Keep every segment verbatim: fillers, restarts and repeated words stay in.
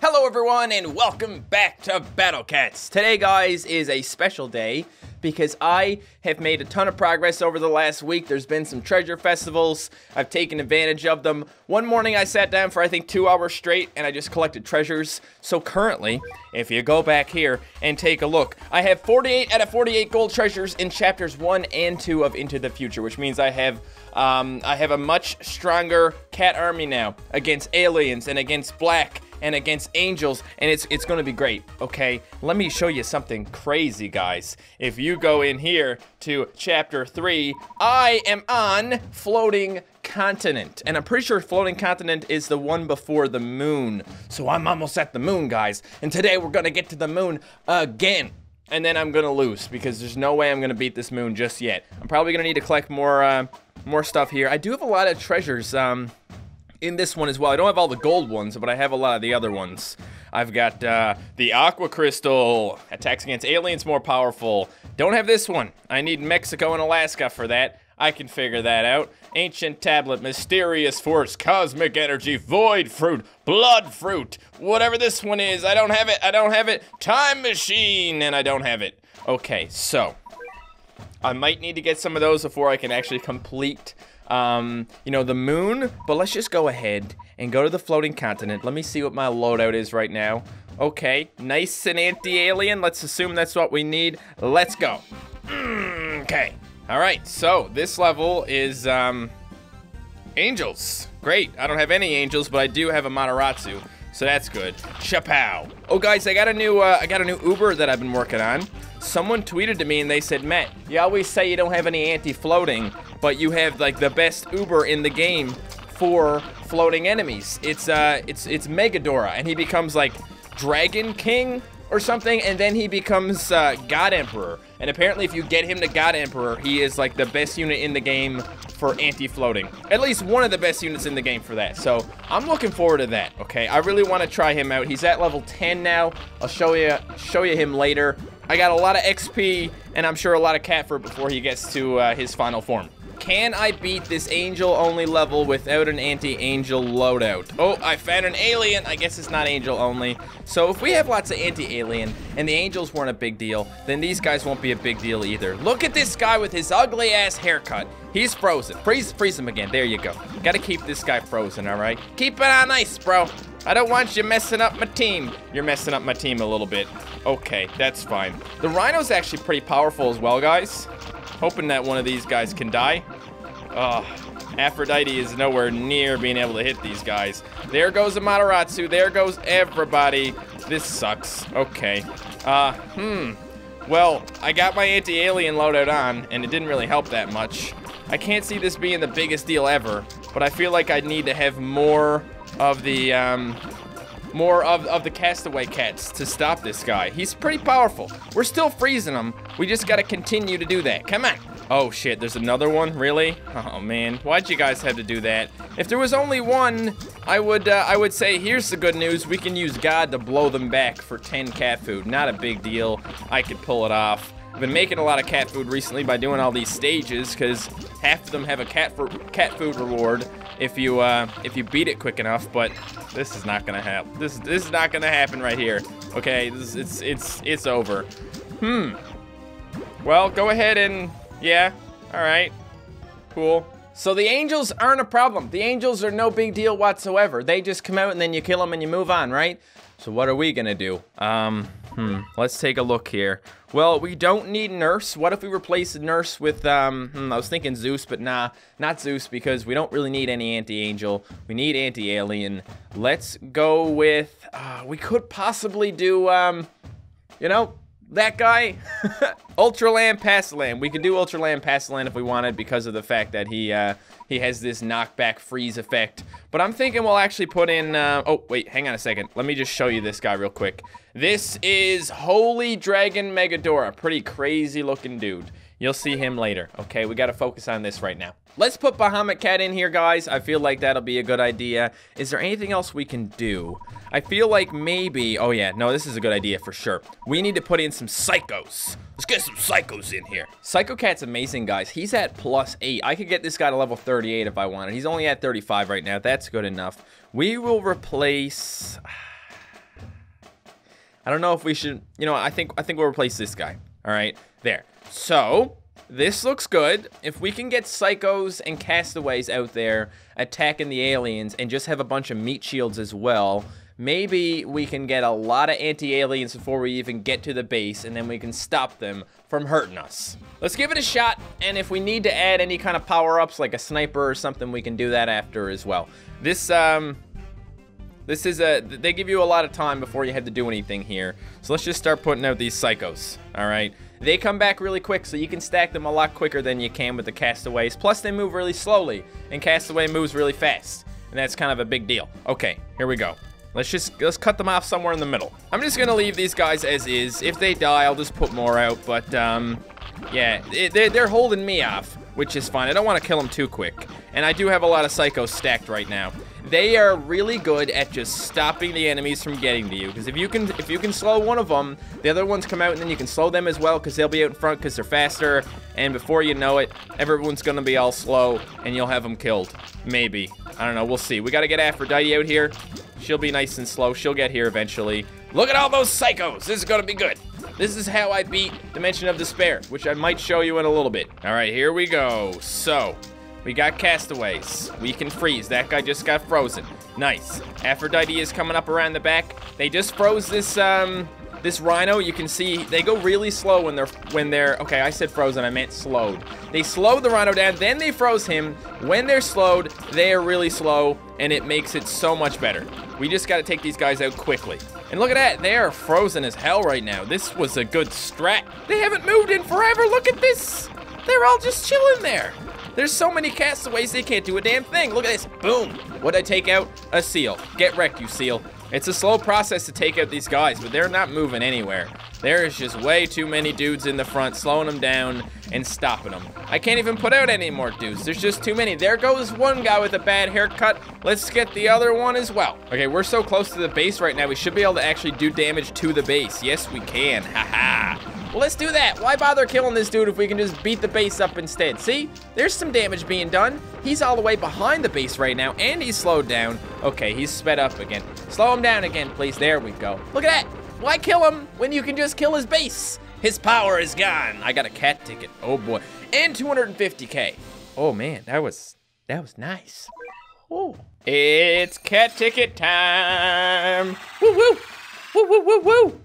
Hello everyone and welcome back to Battle Cats. Today guys is a special day because I have made a ton of progress over the last week. There's been some treasure festivals. I've taken advantage of them. One morning I sat down for I think two hours straight and I just collected treasures. So currently, if you go back here and take a look, I have forty-eight out of forty-eight gold treasures in chapters one and two of Into the Future, which means I have um, I have a much stronger cat army now against aliens and against black and against angels, and it's it's gonna be great, okay? Let me show you something crazy, guys. If you go in here to chapter three, I am on Floating Continent, and I'm pretty sure Floating Continent is the one before the moon, so I'm almost at the moon, guys, and today we're gonna get to the moon again, and then I'm gonna lose, because there's no way I'm gonna beat this moon just yet. I'm probably gonna need to collect more, uh, more stuff here. I do have a lot of treasures, um... in this one as well. I don't have all the gold ones, but I have a lot of the other ones. I've got uh, the Aqua Crystal, attacks against aliens more powerful. Don't have this one. I need Mexico and Alaska for that. I can figure that out. Ancient Tablet, Mysterious Force, Cosmic Energy, Void Fruit, Blood Fruit. Whatever this one is, I don't have it, I don't have it. Time Machine, and I don't have it. Okay, so I might need to get some of those before I can actually complete Um, you know, the moon, but let's just go ahead and go to the Floating Continent. Let me see what my loadout is right now. Okay, nice and anti-alien. Let's assume that's what we need. Let's go. Mm, okay. All right, so this level is, um, angels. Great. I don't have any angels, but I do have a Mataratsu, so that's good. Chapow. Oh, guys, I got a new, uh, I got a new Uber that I've been working on. Someone tweeted to me and they said, Matt, you always say you don't have any anti-floating, but you have like the best Uber in the game for floating enemies. It's uh, it's it's Megidora, and he becomes like Dragon King or something, and then he becomes uh, God Emperor. And apparently, if you get him to God Emperor, he is like the best unit in the game for anti-floating. At least one of the best units in the game for that. So I'm looking forward to that. Okay, I really want to try him out. He's at level ten now. I'll show you show you him later. I got a lot of X P, and I'm sure a lot of cat fruit before he gets to uh, his final form. Can I beat this angel-only level without an anti-angel loadout? Oh, I found an alien. I guess it's not angel-only. So if we have lots of anti-alien, and the angels weren't a big deal, then these guys won't be a big deal either. Look at this guy with his ugly-ass haircut. He's frozen. Freeze, freeze him again. There you go. Gotta keep this guy frozen, all right? Keep it on ice, bro. I don't want you messing up my team. You're messing up my team a little bit. Okay, that's fine. The rhino's actually pretty powerful as well, guys. Hoping that one of these guys can die. Oh, Aphrodite is nowhere near being able to hit these guys. There goes the Mataratsu. There goes everybody. This sucks. Okay. Uh, hmm. Well, I got my anti-alien loadout on, and it didn't really help that much. I can't see this being the biggest deal ever, but I feel like I need to have more of the, um... more of, of the castaway cats to stop this guy. He's pretty powerful. We're still freezing him. We just gotta continue to do that. Come on. Oh shit, there's another one? Really? Oh man, why'd you guys have to do that? If there was only one, I would uh, I would say, here's the good news. We can use God to blow them back for ten cat food. Not a big deal. I could pull it off. I've been making a lot of cat food recently by doing all these stages, because half of them have a cat, for, cat food reward if you uh, if you beat it quick enough. But this is not gonna happen. This this is not gonna happen right here. Okay, this, it's it's it's over. Hmm. Well, go ahead and yeah. All right. Cool. So the angels aren't a problem. The angels are no big deal whatsoever. They just come out and then you kill them and you move on, right? So what are we gonna do? Um. Hmm, let's take a look here. Well, we don't need Nurse. What if we replace Nurse with, um, hmm, I was thinking Zeus, but nah, not Zeus, because we don't really need any anti-angel. We need anti-alien. Let's go with, uh, we could possibly do, um, you know, that guy. Ultraland, Pastaland. We could do Ultraland, Pastaland if we wanted, because of the fact that he, uh, he has this knockback freeze effect. But I'm thinking we'll actually put in, uh, oh, wait, hang on a second. Let me just show you this guy real quick. This is Holy Dragon Megidora. Pretty crazy looking dude. You'll see him later. Okay, we gotta focus on this right now. Let's put Bahamut Cat in here, guys. I feel like that'll be a good idea. Is there anything else we can do? I feel like maybe, oh yeah, no, this is a good idea for sure. We need to put in some psychos. Let's get some psychos in here. Psycho Cat's amazing, guys. He's at plus eight. I could get this guy to level thirty-eight if I wanted. He's only at thirty-five right now. That's good enough. We will replace... I don't know if we should, you know, I think I think we'll replace this guy. All right, there. So this looks good. If we can get psychos and castaways out there attacking the aliens and just have a bunch of meat shields as well, maybe we can get a lot of anti-aliens before we even get to the base, and then we can stop them from hurting us. Let's give it a shot, and if we need to add any kind of power-ups like a sniper or something, we can do that after as well. This, um... This is a... They give you a lot of time before you have to do anything here. So let's just start putting out these psychos, alright? They come back really quick, so you can stack them a lot quicker than you can with the castaways. Plus, they move really slowly, and castaway moves really fast. And that's kind of a big deal. Okay, here we go. Let's just, let's cut them off somewhere in the middle. I'm just gonna leave these guys as is. If they die, I'll just put more out, but, um, yeah, it, they're, they're holding me off, which is fine. I don't wanna kill them too quick. And I do have a lot of psychos stacked right now. They are really good at just stopping the enemies from getting to you, because if you can if you can slow one of them, the other ones come out, and then you can slow them as well, because they'll be out in front because they're faster, and before you know it, everyone's going to be all slow, and you'll have them killed. Maybe. I don't know. We'll see. We got to get Aphrodite out here. She'll be nice and slow. She'll get here eventually. Look at all those psychos. This is going to be good. This is how I beat Dimension of Despair, which I might show you in a little bit. All right, here we go. So... we got castaways. We can freeze. That guy just got frozen. Nice. Aphrodite is coming up around the back. They just froze this um this rhino. You can see they go really slow when they're when they're okay, I said frozen, I meant slowed. They slowed the rhino down, then they froze him. When they're slowed, they are really slow, and it makes it so much better. We just gotta take these guys out quickly. And look at that, they are frozen as hell right now. This was a good strat. They haven't moved in forever. Look at this! They're all just chilling there. There's so many castaways, they can't do a damn thing. Look at this. Boom. What'd I take out? A seal. Get wrecked, you seal. It's a slow process to take out these guys, but they're not moving anywhere. There is just way too many dudes in the front, slowing them down and stopping them. I can't even put out any more dudes. There's just too many. There goes one guy with a bad haircut. Let's get the other one as well. Okay, we're so close to the base right now. We should be able to actually do damage to the base. Yes, we can. Ha ha. Well, let's do that. Why bother killing this dude if we can just beat the base up instead? See? There's some damage being done. He's all the way behind the base right now, and he's slowed down. Okay, he's sped up again. Slow him down again, please. There we go. Look at that. Why kill him when you can just kill his base? His power is gone. I got a cat ticket. Oh, boy. And two hundred fifty K. Oh, man. That was, that was nice. Oh. It's cat ticket time. Woo-woo. Woo-woo-woo-woo.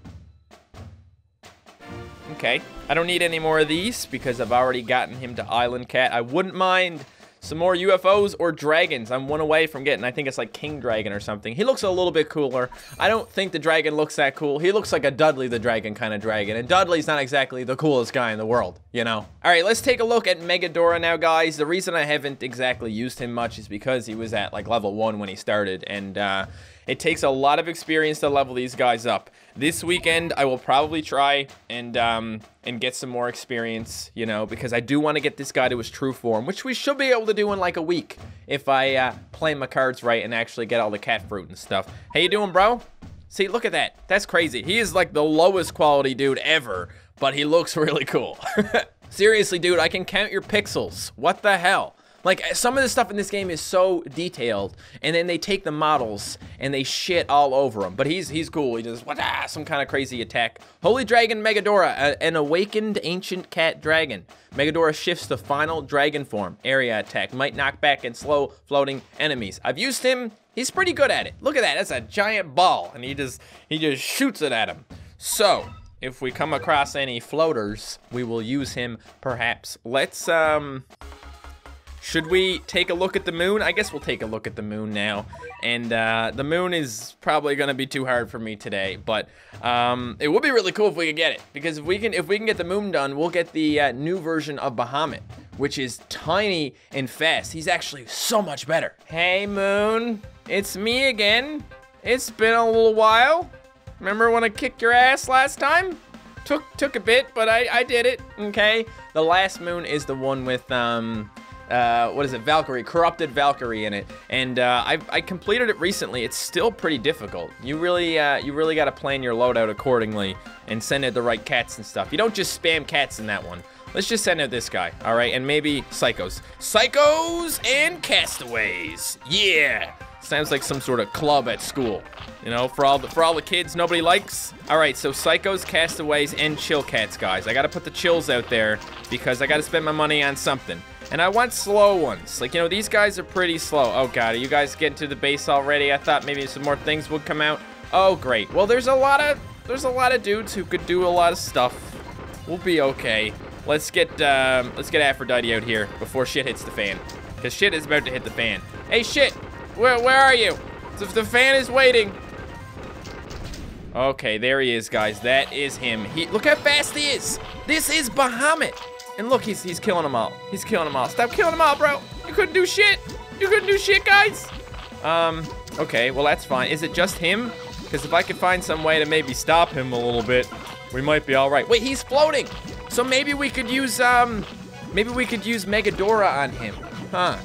Okay, I don't need any more of these because I've already gotten him to Island Cat. I wouldn't mind some more U F Os or dragons. I'm one away from getting, I think it's like King Dragon or something. He looks a little bit cooler. I don't think the dragon looks that cool. He looks like a Dudley the Dragon kind of dragon, and Dudley's not exactly the coolest guy in the world, you know? All right, let's take a look at Megidora now, guys. The reason I haven't exactly used him much is because he was at like level one when he started, and uh, it takes a lot of experience to level these guys up. This weekend, I will probably try and um, and get some more experience, you know, because I do want to get this guy to his true form, which we should be able to do in like a week if I uh, play my cards right and actually get all the cat fruit and stuff. How you doing, bro? See, look at that. That's crazy. He is like the lowest quality dude ever, but he looks really cool. Seriously, dude, I can count your pixels. What the hell? Like, some of the stuff in this game is so detailed, and then they take the models, and they shit all over him. But he's he's cool. He does what, ah, some kind of crazy attack. Holy Dragon Megidora, a, an awakened ancient cat dragon. Megidora shifts to final dragon form. Area attack. Might knock back and slow floating enemies. I've used him. He's pretty good at it. Look at that. That's a giant ball, and he just, he just shoots it at him. So, if we come across any floaters, we will use him, perhaps. Let's, um... should we take a look at the moon? I guess we'll take a look at the moon now. And uh, the moon is probably gonna be too hard for me today, but um, it would be really cool if we could get it, because if we can, if we can get the moon done, we'll get the uh, new version of Bahamut, which is tiny and fast. He's actually so much better. Hey, moon, it's me again. It's been a little while. Remember when I kicked your ass last time? Took took a bit, but I I did it. Okay. The last moon is the one with um. Uh, what is it, Valkyrie, Corrupted Valkyrie in it, and uh, I, I completed it recently. It's still pretty difficult. You really, uh, you really gotta plan your loadout accordingly and send out the right cats and stuff. You don't just spam cats in that one. Let's just send out this guy, all right, and maybe psychos. Psychos and castaways, yeah! Sounds like some sort of club at school. You know, for all the for all the kids nobody likes. Alright, so Psychos, Castaways, and Chill Cats, guys. I gotta put the chills out there because I gotta spend my money on something. And I want slow ones. Like, you know, these guys are pretty slow. Oh god, are you guys getting to the base already? I thought maybe some more things would come out. Oh great. Well, there's a lot of there's a lot of dudes who could do a lot of stuff. We'll be okay. Let's get um, let's get Aphrodite out here before shit hits the fan. Cause shit is about to hit the fan. Hey shit! Where, where are you? If the fan is waiting. Okay, there he is, guys. That is him. He look how fast he is. This is Bahamut. And look, he's he's killing them all. He's killing them all. Stop killing them all, bro. You couldn't do shit. You couldn't do shit, guys. Um. Okay. Well, that's fine. Is it just him? Because if I could find some way to maybe stop him a little bit, we might be all right. Wait, he's floating. So maybe we could use um, maybe we could use Megidora on him, huh?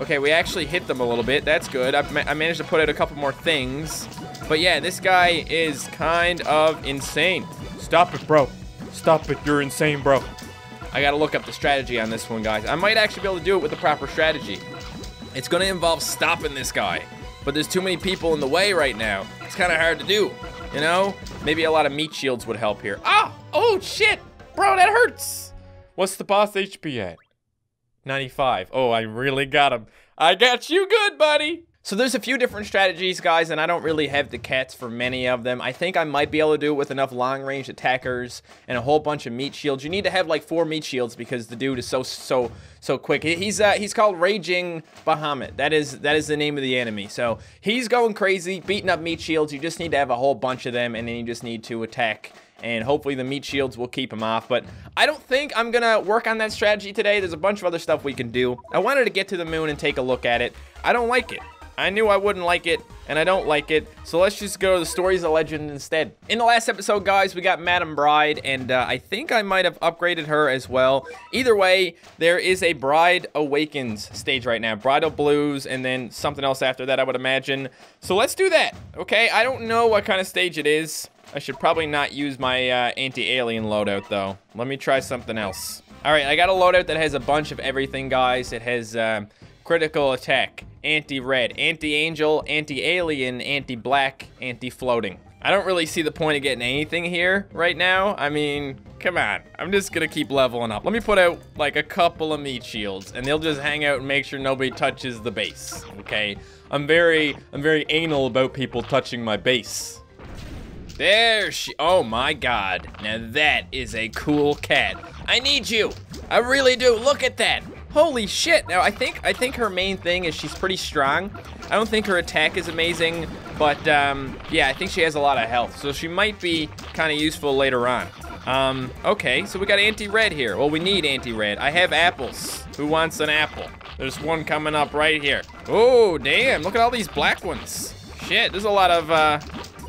Okay, we actually hit them a little bit. That's good. I've ma I managed to put out a couple more things. But yeah, this guy is kind of insane. Stop it, bro. Stop it. You're insane, bro. I gotta look up the strategy on this one, guys. I might actually be able to do it with the proper strategy. It's gonna involve stopping this guy. But there's too many people in the way right now. It's kind of hard to do, you know? Maybe a lot of meat shields would help here. Ah! Oh, shit! Bro, that hurts! What's the boss H P at? ninety-five. Oh, I really got him. I got you good, buddy. So there's a few different strategies, guys, and I don't really have the cats for many of them. I think I might be able to do it with enough long-range attackers and a whole bunch of meat shields. You need to have like four meat shields because the dude is so so so quick. He's uh, he's called Raging Bahamut. That is that is the name of the enemy. So he's going crazy, beating up meat shields. You just need to have a whole bunch of them, and then you just need to attack. And hopefully the meat shields will keep him off. But I don't think I'm gonna work on that strategy today. There's a bunch of other stuff we can do. I wanted to get to the moon and take a look at it. I don't like it. I knew I wouldn't like it, and I don't like it. So let's just go to the Stories of Legend instead. In the last episode, guys, we got Madame Bride, and uh, I think I might have upgraded her as well. Either way, there is a Bride Awakens stage right now. Bridal Blues, and then something else after that, I would imagine. So let's do that, okay? I don't know what kind of stage it is. I should probably not use my uh, anti-alien loadout, though. Let me try something else. All right, I got a loadout that has a bunch of everything, guys. It has uh, critical attack, anti-red, anti-angel, anti-alien, anti-black, anti-floating. I don't really see the point of getting anything here right now. I mean, come on. I'm just going to keep leveling up. Let me put out, like, a couple of meat shields, and they'll just hang out and make sure nobody touches the base, okay? I'm very, I'm very anal about people touching my base. There she, oh my god. Now that is a cool cat. I need you. I really do. Look at that. Holy shit. Now I think I think her main thing is she's pretty strong. I don't think her attack is amazing, but um, yeah, I think she has a lot of health. So she might be kind of useful later on. Um, okay, so we got anti-red here. Well, we need anti-red. I have apples. Who wants an apple? There's one coming up right here. Oh, damn. Look at all these black ones. Shit, there's a lot of... Uh,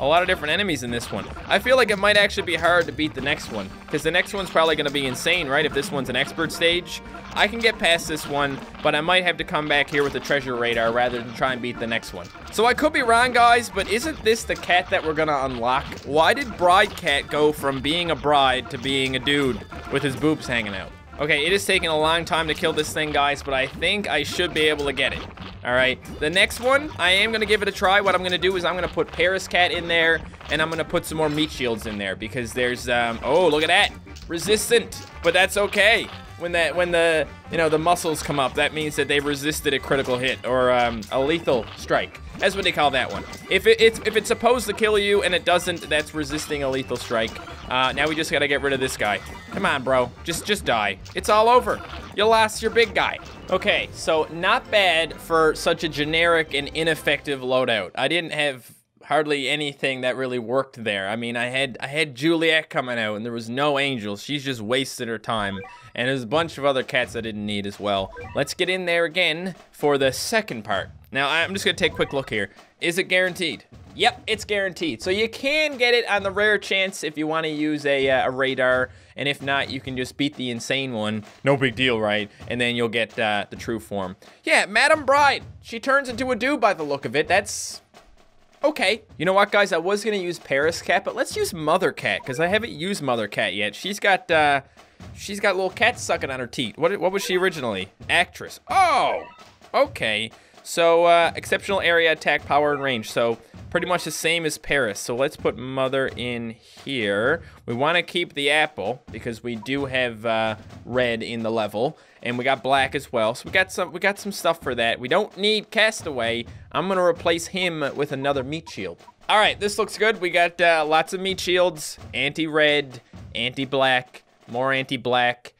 A lot of different enemies in this one. I feel like it might actually be hard to beat the next one, because the next one's probably gonna be insane, right? If this one's an expert stage. I can get past this one, but I might have to come back here with the treasure radar rather than try and beat the next one. So I could be wrong, guys, but isn't this the cat that we're gonna unlock? Why did Bride Cat go from being a bride to being a dude with his boobs hanging out? Okay, it is taking a long time to kill this thing, guys, but I think I should be able to get it. All right, the next one, I am gonna give it a try. What I'm gonna do is I'm gonna put Paris Cat in there, and I'm gonna put some more meat shields in there because there's, um, oh, look at that, resistant. But that's okay. When that, when the, you know, the muscles come up, that means that they resisted a critical hit or um, a lethal strike. That's what they call that one. If it, it's if it's supposed to kill you and it doesn't, that's resisting a lethal strike. Uh, now we just gotta get rid of this guy. Come on, bro. Just just die. It's all over. You lost your big guy. Okay, so not bad for such a generic and ineffective loadout. I didn't have hardly anything that really worked there. I mean, I had I had Juliet coming out, and there was no angel. She's just wasted her time. And there's a bunch of other cats I didn't need as well. Let's get in there again for the second part. Now, I'm just gonna take a quick look here. Is it guaranteed? Yep, it's guaranteed. So you can get it on the rare chance if you want to use a, uh, a radar, and if not, you can just beat the insane one. No big deal, right? And then you'll get uh, the true form. Yeah, Madame Bride. She turns into a dude by the look of it. That's... okay. You know what, guys? I was gonna use Paris Cat, but let's use Mother Cat, because I haven't used Mother Cat yet. She's got, uh... she's got little cats sucking on her teeth. What, what was she originally? Actress. Oh! Okay. So, uh, exceptional area, attack, power, and range. So, pretty much the same as Paris. So, let's put Mother in here. We want to keep the apple because we do have uh, red in the level. And we got black as well. So, we got some we got some stuff for that. We don't need Castaway. I'm going to replace him with another meat shield. All right, this looks good. We got uh, lots of meat shields. Anti-red, anti-black, more anti-black,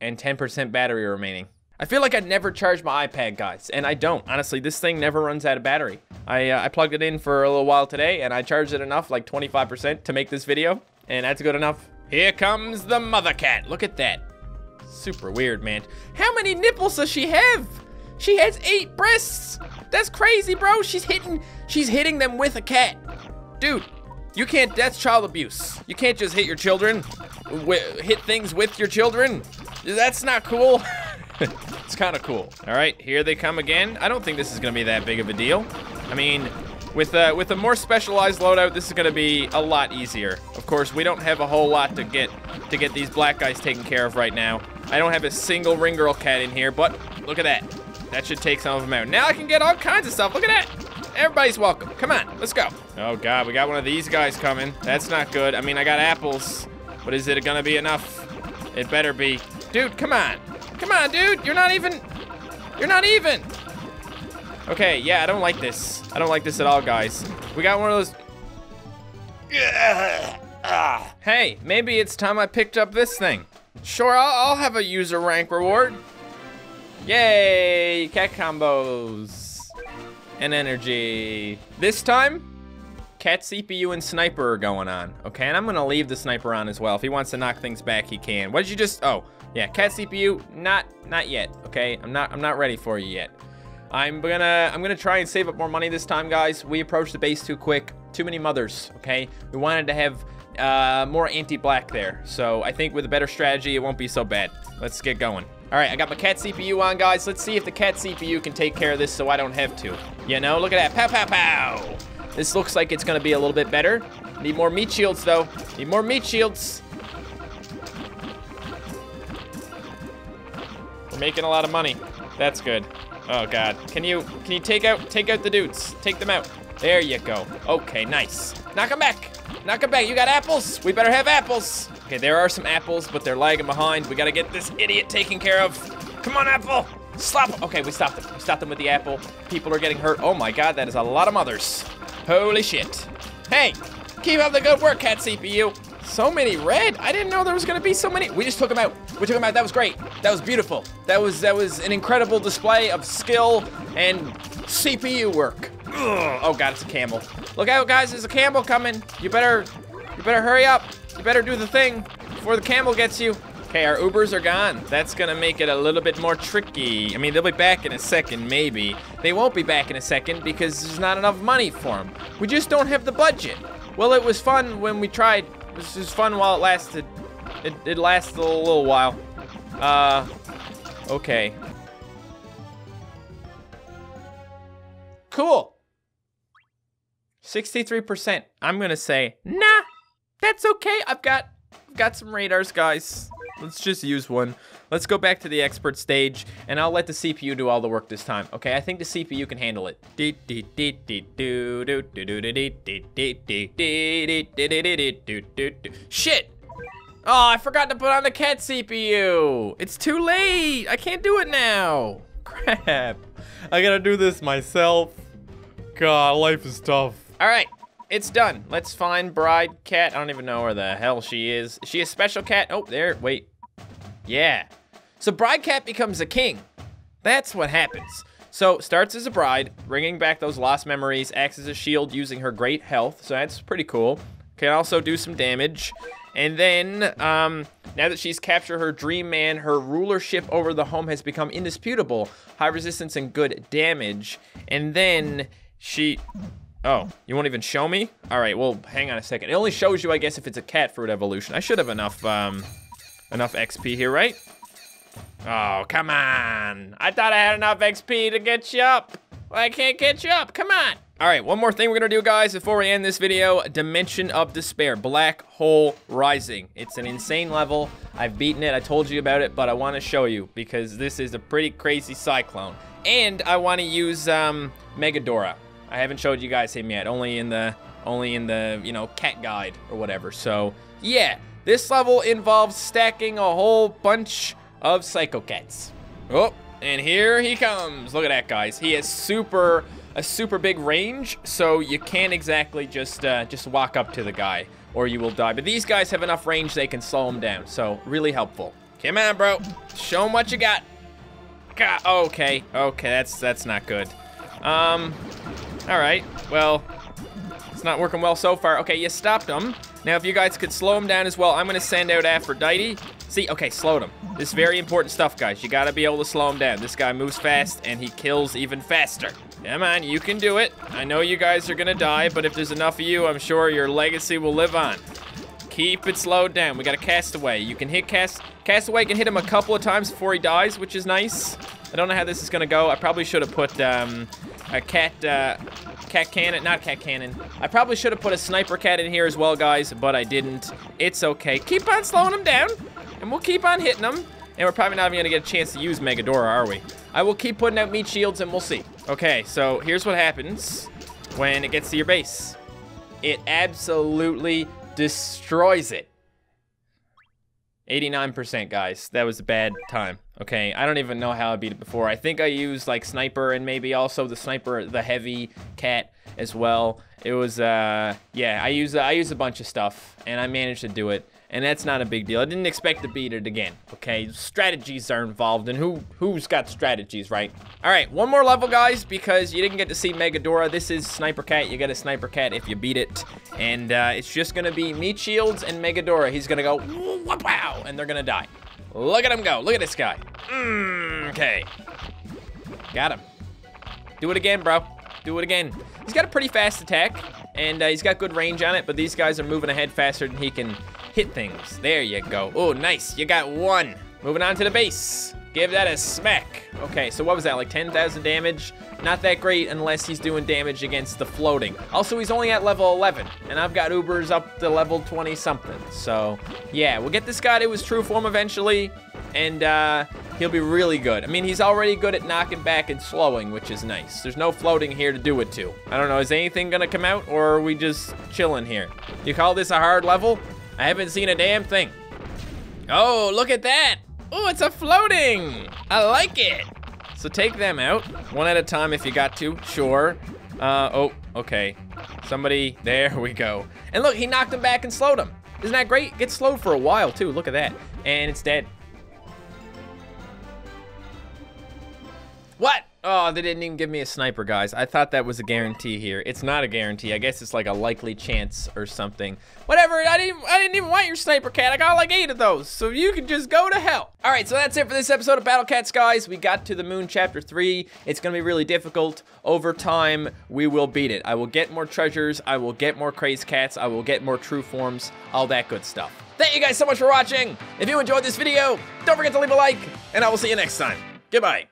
and ten percent battery remaining. I feel like I never charge my iPad, guys, and I don't. Honestly, this thing never runs out of battery. I, uh, I plugged it in for a little while today, and I charged it enough, like twenty-five percent, to make this video, and that's good enough. Here comes the mother cat. Look at that. Super weird, man. How many nipples does she have? She has eight breasts. That's crazy, bro. She's hitting, she's hitting them with a cat. Dude, you can't, that's child abuse. You can't just hit your children, w- hit things with your children. That's not cool. It's kind of cool. All right, here they come again. I don't think this is going to be that big of a deal. I mean, with a, with a more specialized loadout, this is going to be a lot easier. Of course, we don't have a whole lot to get to get these black guys taken care of right now. I don't have a single Ring Girl Cat in here, but look at that. That should take some of them out. Now I can get all kinds of stuff. Look at that. Everybody's welcome. Come on, let's go. Oh, God, we got one of these guys coming. That's not good. I mean, I got apples, but is it going to be enough? It better be. Dude, come on. Come on, dude, you're not even, you're not even. Okay, yeah, I don't like this. I don't like this at all, guys. We got one of those. Hey, maybe it's time I picked up this thing. Sure, I'll, I'll have a user rank reward. Yay, cat combos and energy. This time, Cat C P U and Sniper are going on, okay? And I'm gonna leave the Sniper on as well. If he wants to knock things back, he can. What did you just, oh. Yeah, Cat C P U, not not yet. Okay, I'm not I'm not ready for you yet. I'm gonna I'm gonna try and save up more money this time, guys. We approached the base too quick. Too many mothers. Okay, we wanted to have uh, more anti-black there. So I think with a better strategy, it won't be so bad. Let's get going. All right, I got my Cat C P U on, guys. Let's see if the Cat C P U can take care of this, so I don't have to. You know, look at that. Pow pow pow. This looks like it's gonna be a little bit better. Need more meat shields though. Need more meat shields. We're making a lot of money. That's good. Oh God. Can you can you take out take out the dudes? Take them out. There you go. Okay, nice. Knock them back. Knock them back. You got apples? We better have apples. Okay, there are some apples, but they're lagging behind. We gotta get this idiot taken care of. Come on, apple. Slap him. Okay, we stopped them. We stopped them with the apple. People are getting hurt. Oh my God, that is a lot of mothers. Holy shit. Hey, keep up the good work, Cat C P U. So many red. I didn't know there was gonna be so many. We just took them out. We took them out. That was great. That was beautiful. That was that was an incredible display of skill and C P U work. Ugh. Oh God, it's a camel. Look out, guys! There's a camel coming. You better, you better hurry up. You better do the thing before the camel gets you. Okay, our Ubers are gone. That's gonna make it a little bit more tricky. I mean, they'll be back in a second, maybe. They won't be back in a second because there's not enough money for them. We just don't have the budget. Well, it was fun when we tried. This was fun while it lasted. It, it lasted a little while. Uh, okay. Cool. sixty-three percent. I'm gonna say, nah, that's okay. I've got, I've got some radars, guys. Let's just use one. Let's go back to the expert stage, and I'll let the C P U do all the work this time. Okay, I think the C P U can handle it. Shit! Oh, I forgot to put on the Cat C P U. It's too late. I can't do it now. Crap. I gotta do this myself. God, life is tough. All right. It's done. Let's find Bride Cat. I don't even know where the hell she is. Is she a special cat? Oh, there. Wait. Yeah. So Bride Cat becomes a king. That's what happens. So starts as a bride, bringing back those lost memories, acts as a shield using her great health. So that's pretty cool. Can also do some damage. And then, um, now that she's captured her dream man, her rulership over the home has become indisputable. High resistance and good damage. And then she... Oh, you won't even show me? All right, well, hang on a second. It only shows you, I guess, if it's a cat fruit evolution. I should have enough, um, enough X P here, right? Oh, come on. I thought I had enough X P to get you up. I can't get you up, come on. All right, one more thing we're gonna do, guys, before we end this video. Dimension of Despair, Black Hole Rising. It's an insane level. I've beaten it, I told you about it, but I wanna show you because this is a pretty crazy cyclone. and I want to use um, Megidora. I haven't showed you guys him yet, only in the only in the you know cat guide or whatever. So yeah, this level involves stacking a whole bunch of Psycho Cats. Oh, and here he comes. Look at that, guys. He has super a super big range, so you can't exactly just uh, just walk up to the guy or you will die. But these guys have enough range they can slow him down, so really helpful. Come on, bro. Show him what you got. God, okay, okay, that's that's not good. Um, all right. Well, it's not working well so far. Okay, you stopped him. Now, if you guys could slow him down as well, I'm gonna send out Aphrodite. See, okay, slowed him. This is very important stuff, guys. You gotta be able to slow him down. This guy moves fast, and he kills even faster. Come on, you can do it. I know you guys are gonna die, but if there's enough of you, I'm sure your legacy will live on. Keep it slowed down. We got a Castaway. You can hit cast... Castaway can hit him a couple of times before he dies, which is nice. I don't know how this is gonna go. I probably should have put um, a cat... Uh, Cat Cannon, not Cat Cannon. I probably should have put a Sniper Cat in here as well, guys, but I didn't. It's okay. Keep on slowing them down, and we'll keep on hitting them. And we're probably not even gonna get a chance to use Megidora, are we? I will keep putting out meat shields, and we'll see. Okay, so here's what happens when it gets to your base. It absolutely destroys it. eighty-nine percent, guys. That was a bad time. Okay, I don't even know how I beat it before. I think I used like Sniper and maybe also the Sniper, the Heavy Cat as well. It was, uh, yeah, I used, I used a bunch of stuff and I managed to do it. And that's not a big deal. I didn't expect to beat it again, okay? Strategies are involved, and who, who's got strategies, right? All right, one more level, guys, because you didn't get to see Megidora. This is Sniper Cat. You get a Sniper Cat if you beat it. And uh, it's just gonna be meat shields and Megidora. He's gonna go, wow, and they're gonna die. Look at him go. Look at this guy. Okay. Mm got him. Do it again, bro. Do it again. He's got a pretty fast attack, and uh, he's got good range on it, but these guys are moving ahead faster than he can hit things. There you go. Oh, nice. You got one. Moving on to the base. Give that a smack. Okay, so what was that, like ten thousand damage? Not that great unless he's doing damage against the floating. Also, he's only at level eleven, and I've got Ubers up to level twenty-something. So, yeah, we'll get this guy to his true form eventually, and uh, he'll be really good. I mean, he's already good at knocking back and slowing, which is nice. There's no floating here to do it to. I don't know, is anything gonna come out, or are we just chilling here? You call this a hard level? I haven't seen a damn thing. Oh, look at that. Oh, it's a floating. I like it. So take them out, one at a time if you got to, sure. Uh, oh, okay. Somebody, there we go. And look, he knocked them back and slowed them. Isn't that great? Gets slowed for a while too, look at that. And it's dead. What? Oh, they didn't even give me a sniper, guys. I thought that was a guarantee here. It's not a guarantee. I guess it's like a likely chance or something. Whatever, I didn't I didn't even want your Sniper Cat. I got like eight of those, so you can just go to hell. All right, so that's it for this episode of Battle Cats, guys. We got to the moon chapter three. It's gonna be really difficult. Over time, we will beat it. I will get more treasures. I will get more crazed cats. I will get more true forms, all that good stuff. Thank you guys so much for watching. If you enjoyed this video, don't forget to leave a like, and I will see you next time. Goodbye.